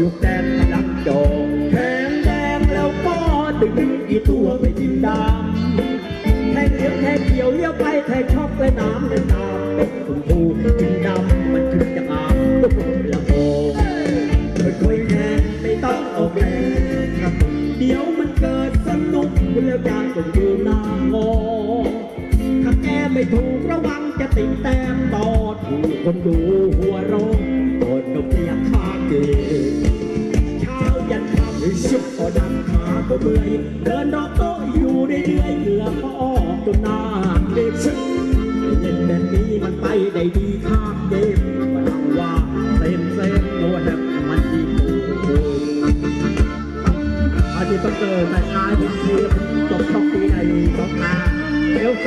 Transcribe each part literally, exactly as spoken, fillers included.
ยกแดงมาดักจอกแทงแดงแล้วก็ดึงอีตัวไปดินดำแทงเลี้ยวแทงเกี่ยวเลี้ยวไปแทงช็อกและน้ำและน้ำเป็นชมพูดินดำมันถึงจะอาบละโอค่อยแทงไม่ต้องออกแรงเดี๋ยวมันเกิดสนุกแล้วยากจนดูหน้างอถ้าแกไม่ถูกระวังจะติดแต้มต่อถูกคนดูหัวร้องกดดอกเบี้ยคาเกตเช้ายันค่ำชุบก็ดำขาก็เบื่อเดินรอบโต๊ะอยู่เรื่อยๆเหงื่อก็ออกจนหน้าเด็กชึ้งเย็นแบบนี้มันไปได้ดีข้ามเกมมาเล่าว่าเต็มเส้นโดนมันดีอาทิตย์ต้องเกิดแต่ชายผมคือตกท้องปีไหนท้องนาเอวใส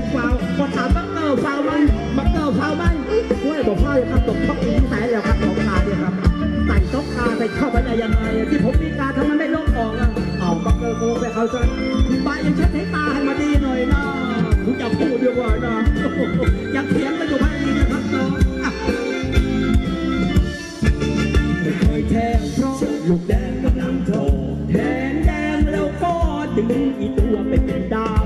งฟาวก็ถามบักเกอร์ฟาวไหมบักเกอร์ฟาวไหมช่วยบอกพ่อเลยครับตกท้องปีที่ไหนแล้วครับท้องนาเนี่ยครับใส่ท้องนาใส่เข้าไปได้ยังไงที่ผมมีการทำมันไม่ลบออกนะเอาบักเกอร์โกงไปเขาซะพิบไปยังเช็ดให้ตาให้มาดีหน่อยนะคุณอย่าพูดเดี๋ยวว่านะอย่าเถียงกันอยู่บ้างดีนะครับน้องแทงเพราะลูกแดงกำลังโตแทงแดงแล้วก็ดึงอีตัวไปเป็นดาว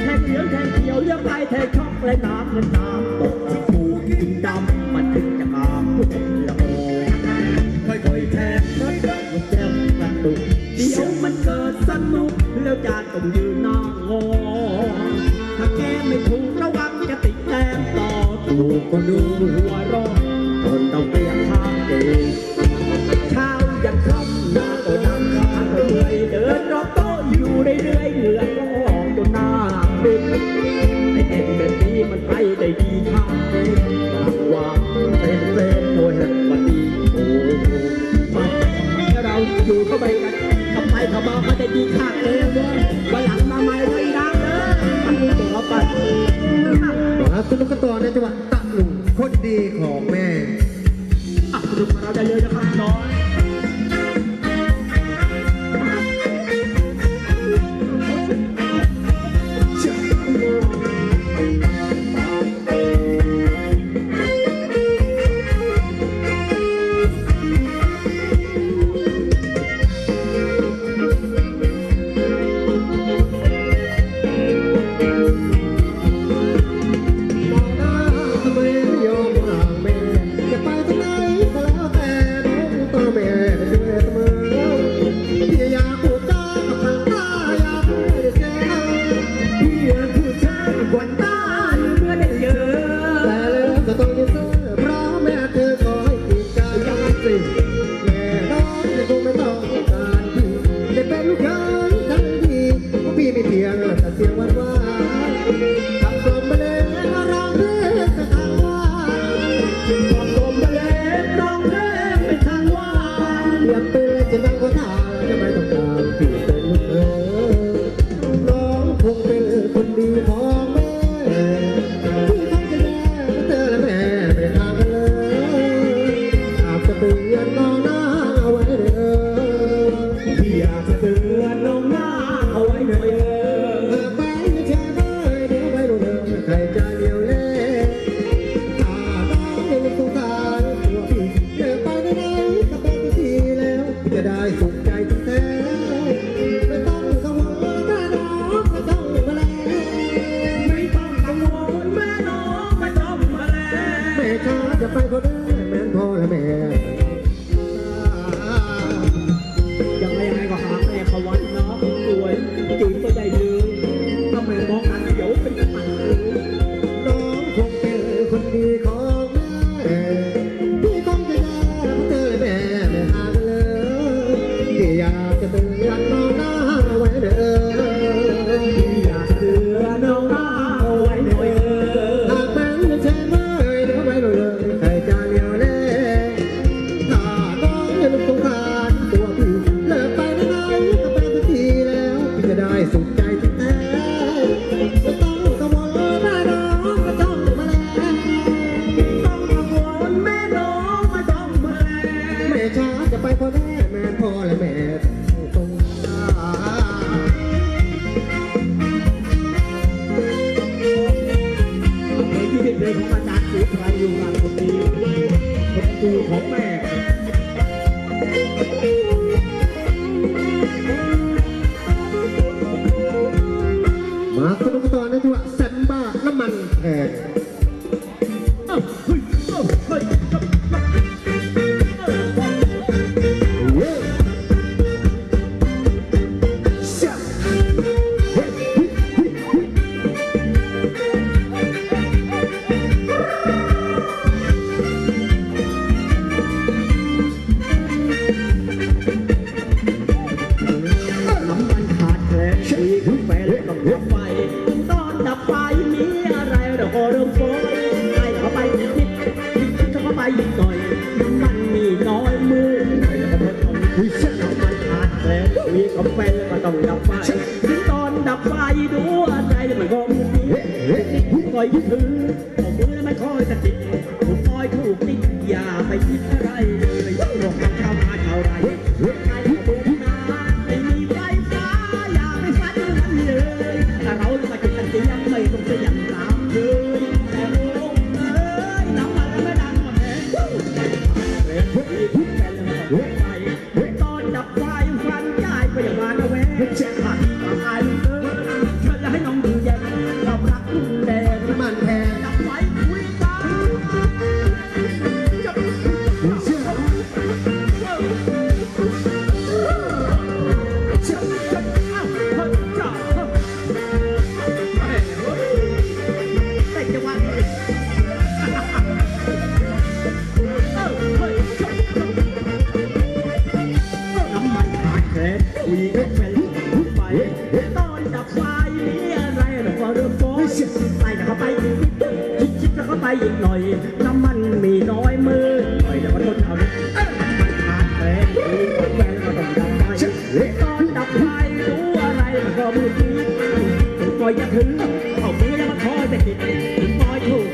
แทงเขียวแทงเขียวเลี้ยงไปแทงช็อกและน้ำและน้ำตกที่ผูกกินดำมันถึงจะอาบผู้ชมละโอค่อยๆแทงค่อยๆลูกแดงกระตุกเดี๋ยวมันเกิดสนุกแล้วจานต้องยืนหน้างอถ้าแกไม่ถูกระวังจะติดแต้มต่อถูกคนดูหัวร้อนคนต้องเปลี่ยนทางเองเช้ายันค่ำหน้าก็ดำขาเปื่อยเดินรอบโต๊ะอยู่เรื่อยๆเหงื่อก็ออกจนหน้าบึ้งไอ้เอ็นแบบนี้มันไปได้ดีข้ามเส้นข้ามวางเส้นเส้นโดยเห็นวันดีโอ้โหมาเราอยู่เข้าไปกันทำไมทำมาเขาได้ดีข้ามเส้นด้วยวันหลังมาใหม่เลยดังเลยมันมีตัวปัดครับคุณลูกกระต่อนในจังหวะตะลุงคนดีของแม่อ่ะคุณลูกมาเราได้เลยนะครับน้องThank you. มีคำแปลงก็ต้องดับไฟถึงตอนดับไฟดูใจมันก็มีผมคอยยึดถือต่อมือไม่คอยจะติดผมคอยถูกติดอย่าไปคิดอะไรเลยบอกกับข้าวมาเท่าไรใครก็ดูนะไม่มีไฟฟ้าอย่าไปฝันมันเลยถ้าเราจะกินกันจะยังไม่ต้องจะยังตามเลยแต่โอ้เอ้ยน้ำมันไม่ดังหมดเลยอีกหน่อยน้ำมันมีน้อยมือหน่อยแต่ว่าต้นเอาเนี่ยมันขาดแรงมีของแรงก็ต้องดับไฟตอนดับไฟรู้อะไรมันก็มือจีบถึงปล่อยจะถึงเอามือแล้วมาคอยแต่ติดถึงปล่อยถูก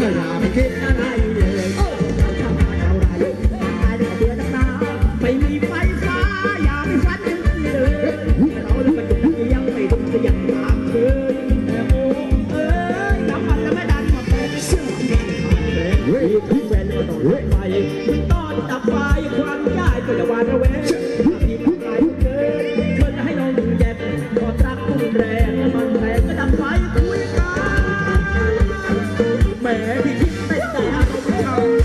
อย่าไปคิดอะไรเลยเราทำอะไรตายในเดือนตาไม่มีไฟฟ้าอย่าไปฟันกันเลยเราเลือกจุดที่ยังไม่ต้องจะยังตามเธอที่แฟนก็ต้องเลื่อนไปตอนดับไฟความง่ายก็จะวานระแวงที่ผู้ชายเกินเกินจะให้น้องดูแย่พอรักตุ้มแรงมันแรงก็ดับไฟคุยกันแหมพี่คิดไม่ได้ฮะเราไม่เอาไ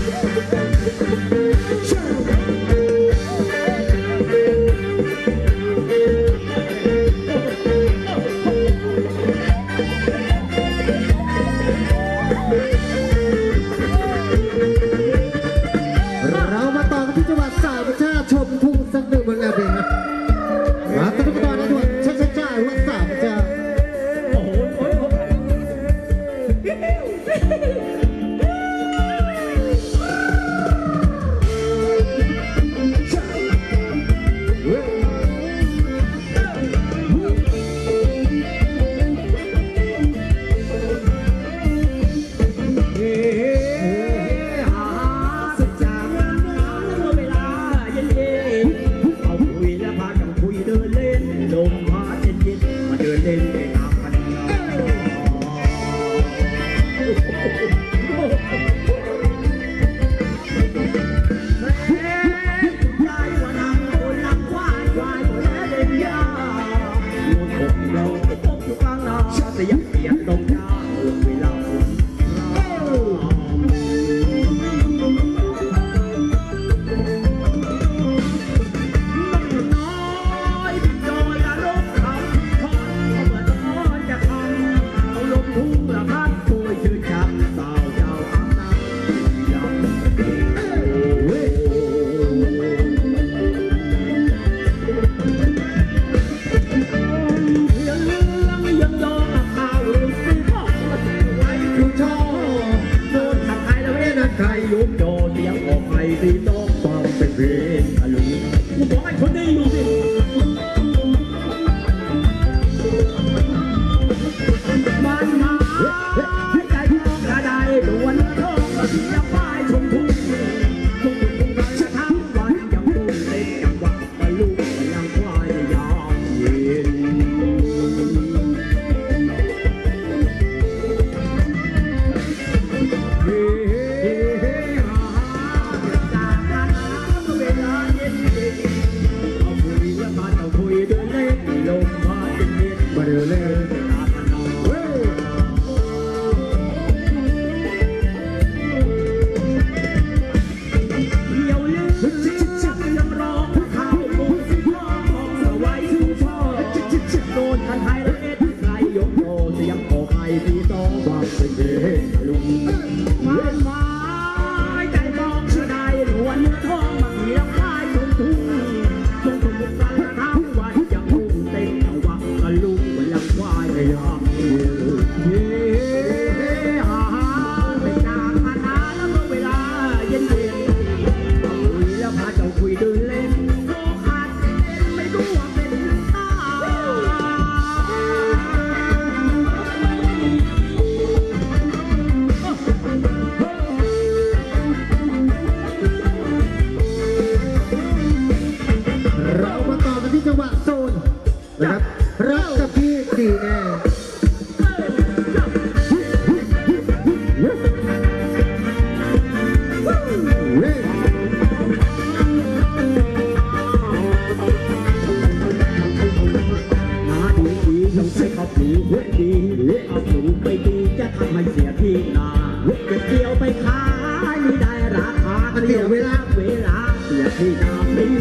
ย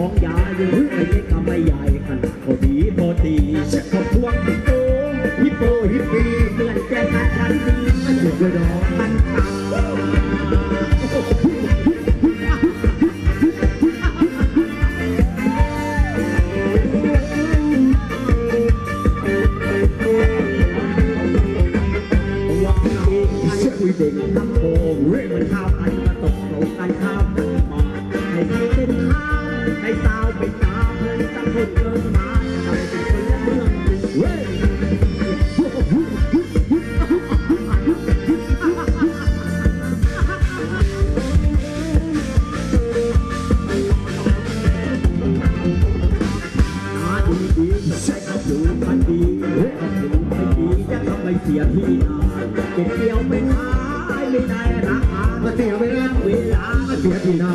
องยาอยู่ไม่ได้ทำให้ยายขันพอดีพอดีเช็คกับพวกติดโตฮิปโปฮิปปี้เพื่อนแกมาทันทีมันหยุดเลยดอกมันขาดวังเองเช็คคุยเด็กทั้งโคเรื่องมันข้าวไปมาตกลงกันข้าวกันมาให้ใครเป็นข้าวให้สาวไปตาเพื่อนตั้งคนเกินมาให้เป็นคนละเรื่องเว้ยอาดูดีใช่ครับดูมันดีเฮ้ยดูไม่ดีจะทำให้เสียพี่นาเก็บเกี่ยวไม่ได้ไม่ได้รักมาเสียเวลาเวลาเสียพี่นา